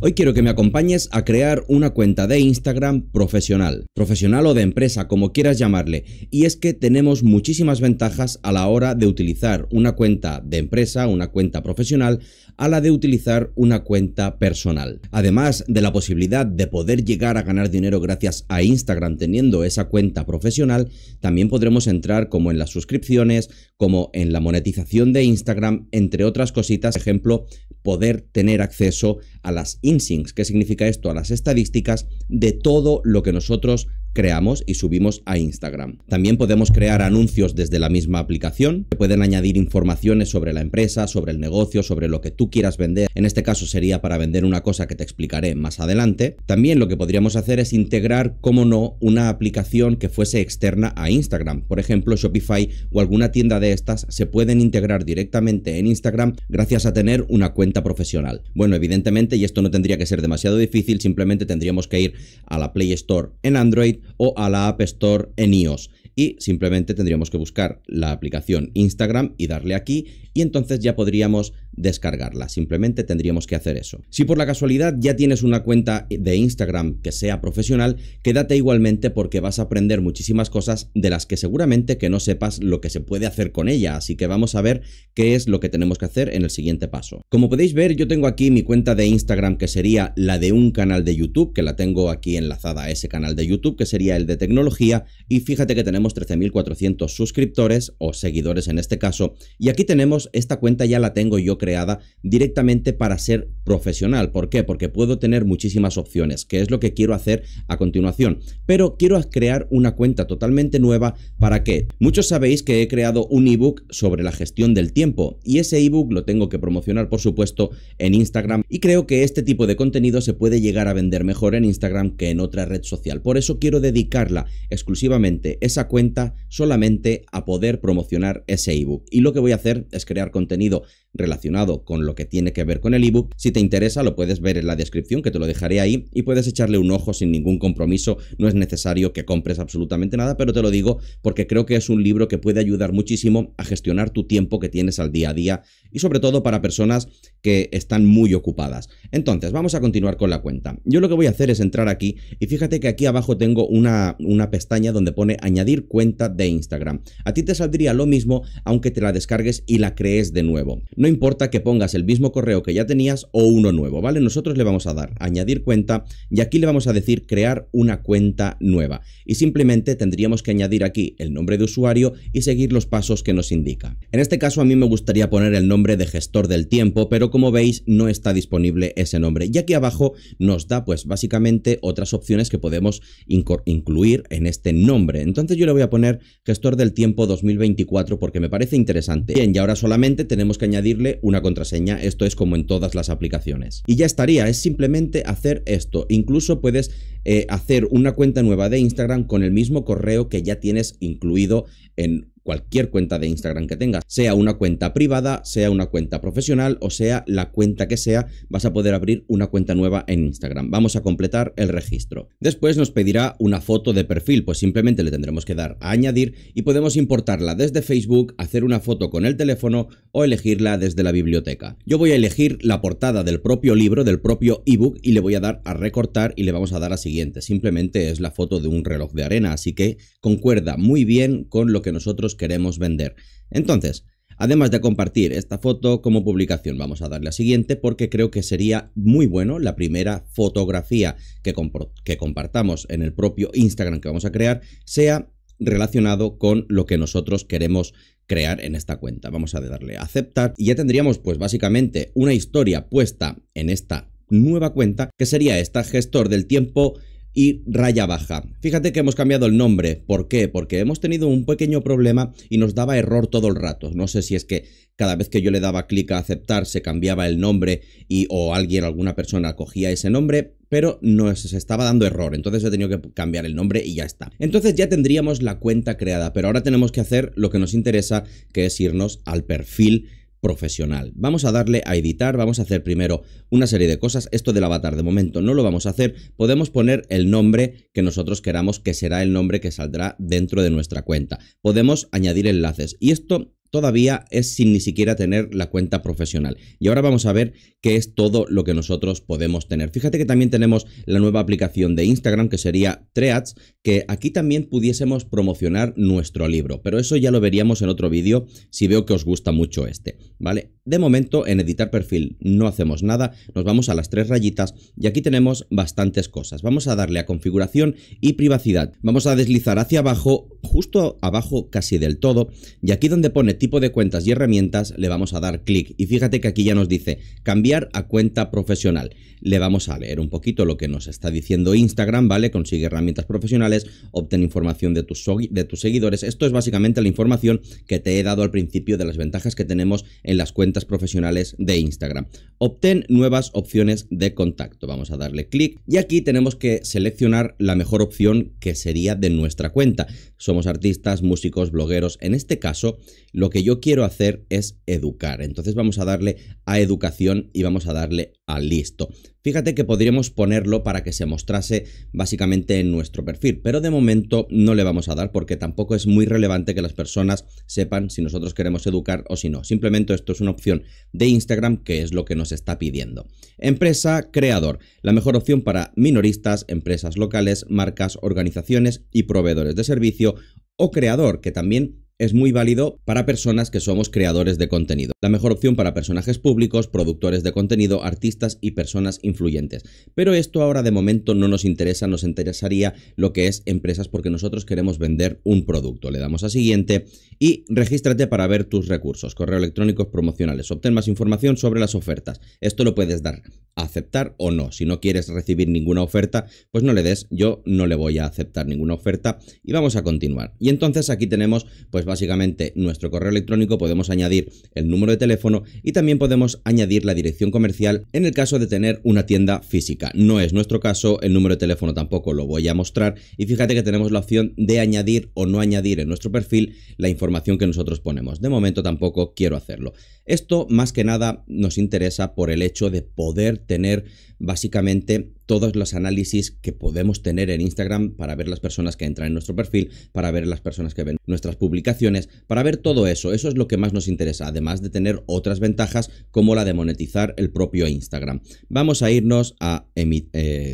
Hoy quiero que me acompañes a crear una cuenta de Instagram profesional o de empresa, como quieras llamarle, y es que tenemos muchísimas ventajas a la hora de utilizar una cuenta de empresa, una cuenta profesional, a la de utilizar una cuenta personal. Además de la posibilidad de poder llegar a ganar dinero gracias a Instagram teniendo esa cuenta profesional, también podremos entrar como en las suscripciones, como en la monetización de Instagram, entre otras cositas. Por ejemplo, poder tener acceso a las insights. ¿Qué significa esto? A las estadísticas de todo lo que nosotros creamos y subimos a Instagram. También podemos crear anuncios desde la misma aplicación, que pueden añadir informaciones sobre la empresa, sobre el negocio, sobre lo que tú quieras vender. En este caso sería para vender una cosa que te explicaré más adelante. También lo que podríamos hacer es integrar, como no, una aplicación que fuese externa a Instagram. Por ejemplo, Shopify o alguna tienda de estas se pueden integrar directamente en Instagram gracias a tener una cuenta profesional. Bueno, evidentemente, y esto no tendría que ser demasiado difícil, simplemente tendríamos que ir a la Play Store en Android o a la App Store en iOS y simplemente tendríamos que buscar la aplicación Instagram y darle aquí y entonces ya podríamos descargarla. Simplemente tendríamos que hacer eso. Si por la casualidad ya tienes una cuenta de Instagram que sea profesional, quédate igualmente porque vas a aprender muchísimas cosas de las que seguramente que no sepas lo que se puede hacer con ella, así que vamos a ver qué es lo que tenemos que hacer en el siguiente paso. Como podéis ver, yo tengo aquí mi cuenta de Instagram que sería la de un canal de YouTube, que la tengo aquí enlazada a ese canal de YouTube, que sería el de tecnología, y fíjate que tenemos 13.400 suscriptores o seguidores en este caso, y aquí tenemos esta cuenta, ya la tengo yo creada directamente para ser profesional. ¿Por qué? Porque puedo tener muchísimas opciones, que es lo que quiero hacer a continuación, pero quiero crear una cuenta totalmente nueva. ¿Para qué? Muchos sabéis que he creado un ebook sobre la gestión del tiempo y ese ebook lo tengo que promocionar, por supuesto, en Instagram, y creo que este tipo de contenido se puede llegar a vender mejor en Instagram que en otra red social. Por eso quiero dedicarla exclusivamente, esa cuenta, solamente a poder promocionar ese ebook, y lo que voy a hacer es crear contenido relacionado con lo que tiene que ver con el ebook. Si te interesa, lo puedes ver en la descripción, que te lo dejaré ahí, y puedes echarle un ojo sin ningún compromiso. No es necesario que compres absolutamente nada, pero te lo digo porque creo que es un libro que puede ayudar muchísimo a gestionar tu tiempo que tienes al día a día, y sobre todo para personas que están muy ocupadas. Entonces vamos a continuar con la cuenta. Yo lo que voy a hacer es entrar aquí, y fíjate que aquí abajo tengo una pestaña donde pone añadir cuenta de Instagram. A ti te saldría lo mismo aunque te la descargues y la crees de nuevo. No importa que pongas el mismo correo que ya tenías o uno nuevo, ¿vale? Nosotros le vamos a dar a añadir cuenta y aquí le vamos a decir crear una cuenta nueva, y simplemente tendríamos que añadir aquí el nombre de usuario y seguir los pasos que nos indica. En este caso a mí me gustaría poner el nombre de gestor del tiempo, pero como veis no está disponible ese nombre, y aquí abajo nos da pues básicamente otras opciones que podemos incluir en este nombre. Entonces yo le voy a poner gestor del tiempo 2024 porque me parece interesante. Bien, y ahora solamente tenemos que añadirle una contraseña. Esto es como en todas las aplicaciones y ya estaría. Es simplemente hacer esto. Incluso puedes hacer una cuenta nueva de Instagram con el mismo correo que ya tienes incluido en cualquier cuenta de Instagram que tengas, sea una cuenta privada, sea una cuenta profesional o sea la cuenta que sea, vas a poder abrir una cuenta nueva en Instagram. Vamos a completar el registro. Después nos pedirá una foto de perfil, pues simplemente le tendremos que dar a añadir y podemos importarla desde Facebook, hacer una foto con el teléfono o elegirla desde la biblioteca. Yo voy a elegir la portada del propio libro, del propio ebook, y le voy a dar a recortar y le vamos a dar a siguiente. Simplemente es la foto de un reloj de arena, así que concuerda muy bien con lo que nosotros queremos vender. Entonces, además de compartir esta foto como publicación, vamos a darle a siguiente porque creo que sería muy bueno la primera fotografía que compartamos en el propio Instagram que vamos a crear sea relacionado con lo que nosotros queremos crear en esta cuenta. Vamos a darle a aceptar y ya tendríamos pues básicamente una historia puesta en esta nueva cuenta que sería esta gestor del tiempo y raya baja. Fíjate que hemos cambiado el nombre. ¿Por qué? Porque hemos tenido un pequeño problema y nos daba error todo el rato. No sé si es que cada vez que yo le daba clic a aceptar se cambiaba el nombre y o alguna persona cogía ese nombre, pero nos estaba dando error. Entonces he tenido que cambiar el nombre y ya está. Entonces ya tendríamos la cuenta creada, pero ahora tenemos que hacer lo que nos interesa, que es irnos al perfil profesional. Vamos a darle a editar, vamos a hacer primero una serie de cosas. Esto del avatar de momento no lo vamos a hacer. Podemos poner el nombre que nosotros queramos, que será el nombre que saldrá dentro de nuestra cuenta. Podemos añadir enlaces y esto todavía es sin ni siquiera tener la cuenta profesional. Y ahora vamos a ver qué es todo lo que nosotros podemos tener. Fíjate que también tenemos la nueva aplicación de Instagram, que sería Threads, que aquí también pudiésemos promocionar nuestro libro, pero eso ya lo veríamos en otro vídeo si veo que os gusta mucho este, ¿vale? De momento en editar perfil no hacemos nada, nos vamos a las tres rayitas y aquí tenemos bastantes cosas. Vamos a darle a configuración y privacidad. Vamos a deslizar hacia abajo, justo abajo casi del todo, y aquí donde pone tipo de cuentas y herramientas le vamos a dar clic y fíjate que aquí ya nos dice cambiar a cuenta profesional. Le vamos a leer un poquito lo que nos está diciendo Instagram, ¿vale? Consigue herramientas profesionales, obtén información de tus seguidores. Esto es básicamente la información que te he dado al principio de las ventajas que tenemos en las cuentas profesionales de Instagram. Obtén nuevas opciones de contacto. Vamos a darle clic y aquí tenemos que seleccionar la mejor opción, que sería de nuestra cuenta. Somos artistas, músicos, blogueros. En este caso, lo que yo quiero hacer es educar. Entonces vamos a darle a educación y vamos a darle a listo. Fíjate que podríamos ponerlo para que se mostrase básicamente en nuestro perfil, pero de momento no le vamos a dar porque tampoco es muy relevante que las personas sepan si nosotros queremos educar o si no. Simplemente esto es una opción de Instagram que es lo que nos está pidiendo. Empresa, creador. La mejor opción para minoristas, empresas locales, marcas, organizaciones y proveedores de servicio, o creador, que también es muy válido para personas que somos creadores de contenido. La mejor opción para personajes públicos, productores de contenido, artistas y personas influyentes. Pero esto ahora de momento no nos interesa, nos interesaría lo que es empresas porque nosotros queremos vender un producto. Le damos a siguiente y regístrate para ver tus recursos, correo electrónico promocionales. Obtén más información sobre las ofertas. Esto lo puedes dar a aceptar o no. Si no quieres recibir ninguna oferta, pues no le des. Yo no le voy a aceptar ninguna oferta y vamos a continuar. Y entonces aquí tenemos pues básicamente nuestro correo electrónico, podemos añadir el número de teléfono y también podemos añadir la dirección comercial en el caso de tener una tienda física. No es nuestro caso, el número de teléfono tampoco lo voy a mostrar y fíjate que tenemos la opción de añadir o no añadir en nuestro perfil la información que nosotros ponemos. De momento tampoco quiero hacerlo. Esto más que nada nos interesa por el hecho de poder tener básicamente todos los análisis que podemos tener en Instagram para ver las personas que entran en nuestro perfil, para ver las personas que ven nuestras publicaciones, para ver todo eso. Eso es lo que más nos interesa, además de tener otras ventajas como la de monetizar el propio Instagram. Vamos a irnos a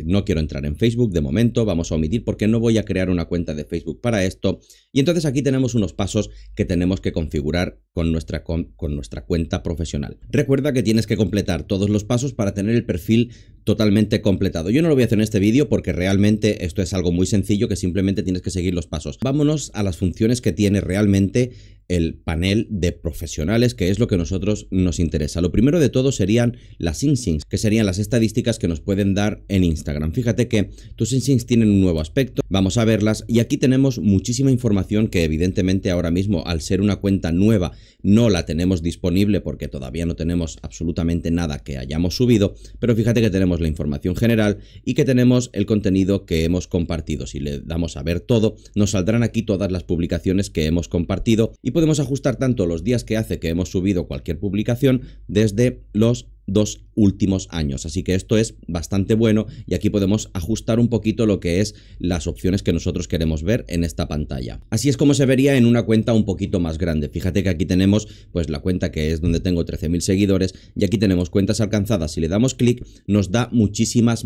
no quiero entrar en Facebook de momento, vamos a omitir porque no voy a crear una cuenta de Facebook para esto. Y entonces aquí tenemos unos pasos que tenemos que configurar con nuestra cuenta profesional. Recuerda que tienes que completar todos los pasos para tener el perfil totalmente completado. Yo no lo voy a hacer en este vídeo porque realmente esto es algo muy sencillo que simplemente tienes que seguir los pasos. Vámonos a las funciones que tiene realmente el panel de profesionales, que es lo que a nosotros nos interesa. Lo primero de todo serían las insights, que serían las estadísticas que nos pueden dar en Instagram. Fíjate que tus insights tienen un nuevo aspecto, vamos a verlas y aquí tenemos muchísima información que evidentemente ahora mismo, al ser una cuenta nueva, no la tenemos disponible porque todavía no tenemos absolutamente nada que hayamos subido, pero fíjate que tenemos la información general y que tenemos el contenido que hemos compartido. Si le damos a ver todo, nos saldrán aquí todas las publicaciones que hemos compartido y podemos ajustar tanto los días que hace que hemos subido cualquier publicación desde los dos últimos años. Así que esto es bastante bueno y aquí podemos ajustar un poquito lo que es las opciones que nosotros queremos ver en esta pantalla. Así es como se vería en una cuenta un poquito más grande. Fíjate que aquí tenemos pues la cuenta que es donde tengo 13.000 seguidores y aquí tenemos cuentas alcanzadas. Si le damos clic nos da muchísimos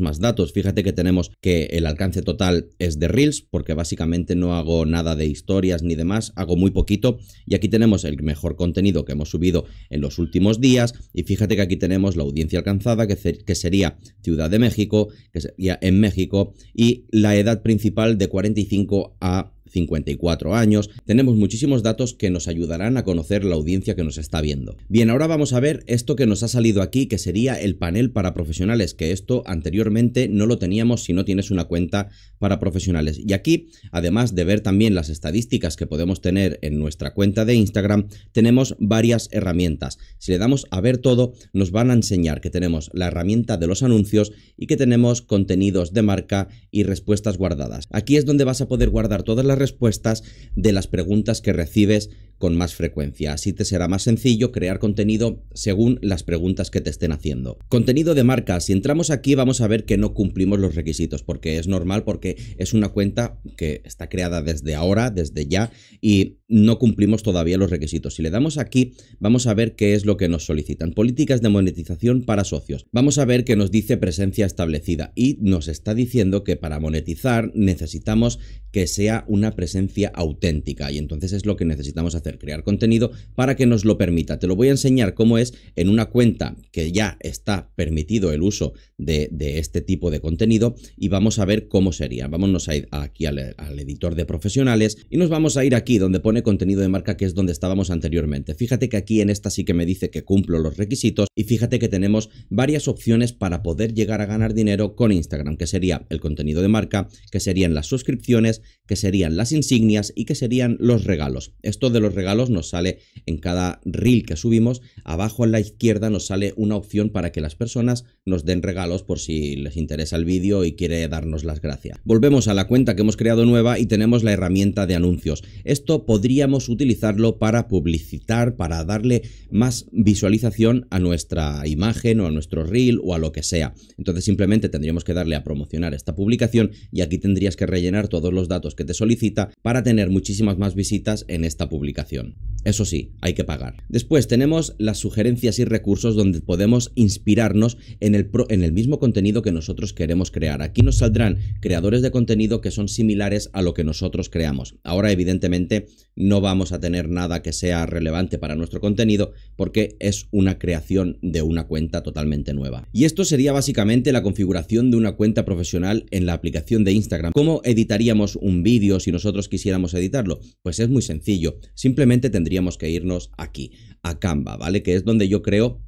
más datos. Fíjate que tenemos que el alcance total es de Reels porque básicamente no hago nada de historias ni demás, hago muy poquito y aquí tenemos el mejor contenido que hemos subido en los últimos días. Y fíjate que aquí tenemos la audiencia alcanzada, que sería Ciudad de México, que sería en México, y la edad principal de 45 a 54 años. Tenemos muchísimos datos que nos ayudarán a conocer la audiencia que nos está viendo. Bien, ahora vamos a ver esto que nos ha salido aquí, que sería el panel para profesionales, que esto anteriormente no lo teníamos si no tienes una cuenta para profesionales. Y aquí, además de ver también las estadísticas que podemos tener en nuestra cuenta de Instagram, tenemos varias herramientas. Si le damos a ver todo, nos van a enseñar que tenemos la herramienta de los anuncios y que tenemos contenidos de marca y respuestas guardadas. Aquí es donde vas a poder guardar todas las respuestas de las preguntas que recibes con más frecuencia. Así te será más sencillo crear contenido según las preguntas que te estén haciendo. Contenido de marca. Si entramos aquí vamos a ver que no cumplimos los requisitos, porque es normal, porque es una cuenta que está creada desde ahora, desde ya, y no cumplimos todavía los requisitos. Si le damos aquí vamos a ver qué es lo que nos solicitan. Políticas de monetización para socios. Vamos a ver que nos dice presencia establecida y nos está diciendo que para monetizar necesitamos que sea una presencia auténtica, y entonces es lo que necesitamos hacer, crear contenido para que nos lo permita. Te lo voy a enseñar cómo es en una cuenta que ya está permitido el uso de este tipo de contenido, y vamos a ver cómo sería. Vámonos a ir aquí al editor de profesionales y nos vamos a ir aquí donde pone contenido de marca, que es donde estábamos anteriormente. Fíjate que aquí en esta sí que me dice que cumplo los requisitos, y fíjate que tenemos varias opciones para poder llegar a ganar dinero con Instagram, que sería el contenido de marca, que serían las suscripciones, que serían las insignias y que serían los regalos. Esto de los regalos nos sale en cada reel que subimos. Abajo a la izquierda nos sale una opción para que las personas nos den regalos por si les interesa el vídeo y quiere darnos las gracias. Volvemos a la cuenta que hemos creado nueva y tenemos la herramienta de anuncios. Esto podríamos utilizarlo para publicitar, para darle más visualización a nuestra imagen o a nuestro reel o a lo que sea. Entonces simplemente tendríamos que darle a promocionar esta publicación, y aquí tendrías que rellenar todos los datos que te solicita para tener muchísimas más visitas en esta publicación. Eso sí, hay que pagar. Después tenemos las sugerencias y recursos, donde podemos inspirarnos en el mismo contenido que nosotros queremos crear. Aquí nos saldrán creadores de contenido que son similares a lo que nosotros creamos. Ahora evidentemente no vamos a tener nada que sea relevante para nuestro contenido, porque es una creación de una cuenta totalmente nueva. Y esto sería básicamente la configuración de una cuenta profesional en la aplicación de Instagram. ¿Cómo editaríamos un vídeo si nosotros quisiéramos editarlo? Pues es muy sencillo. Simplemente tendríamos que irnos aquí, a Canva, ¿vale? Que es donde yo creo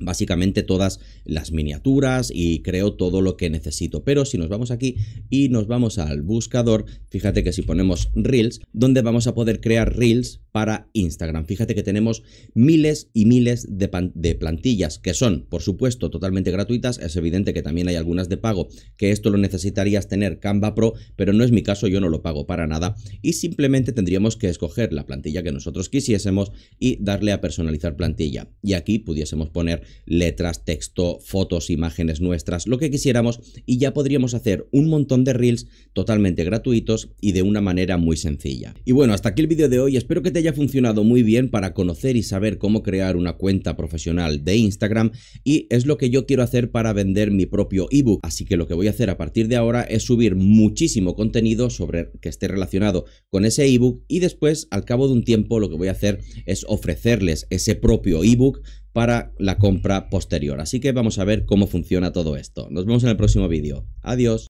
básicamente todas las miniaturas y creo todo lo que necesito. Pero si nos vamos aquí y nos vamos al buscador, fíjate que si ponemos Reels, donde vamos a poder crear Reels para Instagram. Fíjate que tenemos miles y miles de plantillas que son, por supuesto, totalmente gratuitas. Es evidente que también hay algunas de pago, que esto lo necesitarías tener Canva Pro, pero no es mi caso, yo no lo pago para nada, y simplemente tendríamos que escoger la plantilla que nosotros quisiésemos y darle a personalizar plantilla, y aquí pudiésemos poner letras, texto, fotos, imágenes nuestras, lo que quisiéramos, y ya podríamos hacer un montón de reels totalmente gratuitos y de una manera muy sencilla. Y bueno, hasta aquí el vídeo de hoy. Espero que te haya funcionado muy bien para conocer y saber cómo crear una cuenta profesional de Instagram, y es lo que yo quiero hacer para vender mi propio ebook. Así que lo que voy a hacer a partir de ahora es subir muchísimo contenido sobre que esté relacionado con ese ebook, y después, al cabo de un tiempo, lo que voy a hacer es ofrecerles ese propio ebook para la compra posterior. Así que vamos a ver cómo funciona todo esto. Nos vemos en el próximo vídeo. Adiós.